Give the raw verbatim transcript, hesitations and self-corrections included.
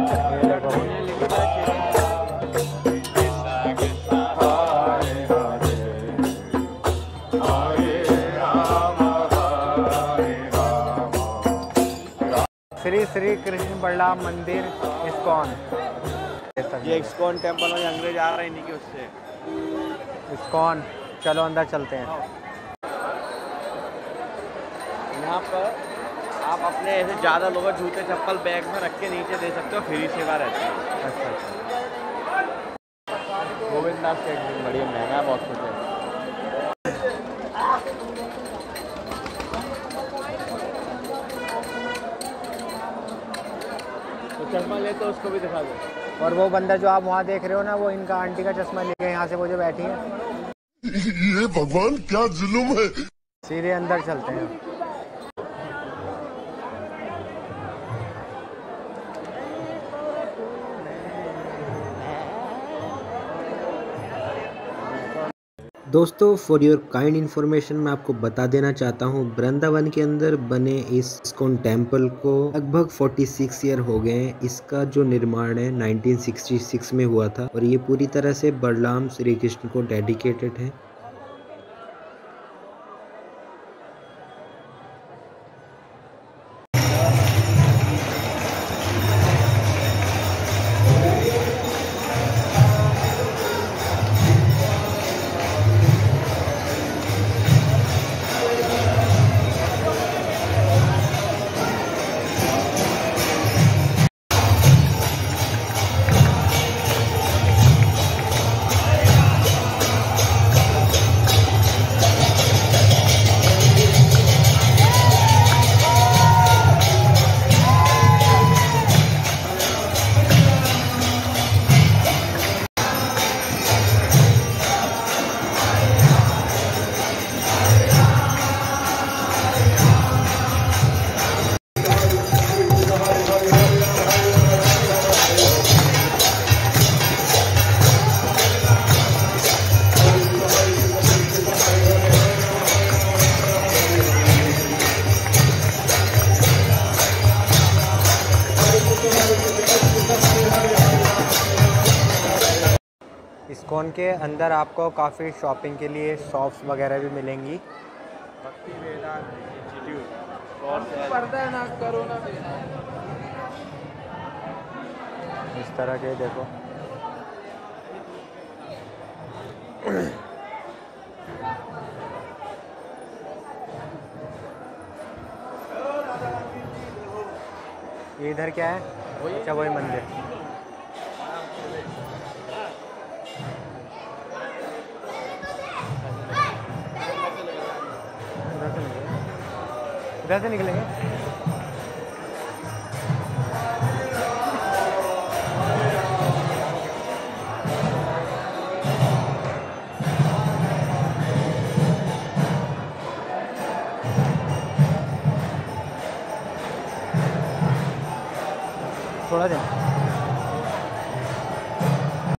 श्री श्री कृष्ण बल्ला मंदिर इस्कॉन। ये इस्कॉन टेम्पल में अंग्रेज आ रहे नहीं कि उससे इस्कॉन। चलो अंदर चलते हैं। यहाँ पर आप अपने ऐसे ज़्यादा लोग जूते चप्पल बैग में रख के नीचे दे सकते हो, फ्री सेवा रहती है। अच्छा अच्छा। गोविंद दास का एकदम बढ़िया महंगा बहुत कुछ है। तो चश्मा लेते हो उसको भी दिखा दो। और वो बंदा जो आप वहाँ देख रहे हो ना, वो इनका आंटी का चश्मा लेके यहाँ से वो जो बैठी है। ये भगवान क्या जुल्म है। सीधे अंदर चलते हैं। दोस्तों, फॉर योर काइंड इन्फॉर्मेशन मैं आपको बता देना चाहता हूँ, वृंदावन के अंदर बने इस इस्कॉन टेम्पल को लगभग छियालीस ईयर हो गए हैं। इसका जो निर्माण है नाइनटीन सिक्सटी सिक्स में हुआ था और ये पूरी तरह से बड़लाम श्री कृष्ण को डेडिकेटेड है। इस्कॉन के अंदर आपको काफ़ी शॉपिंग के लिए शॉप्स वगैरह भी मिलेंगी। भक्ति इस तरह के देखो। ये इधर क्या है? अच्छा, वही मंदिर। इधर से निकलेंगे। थोड़ा देर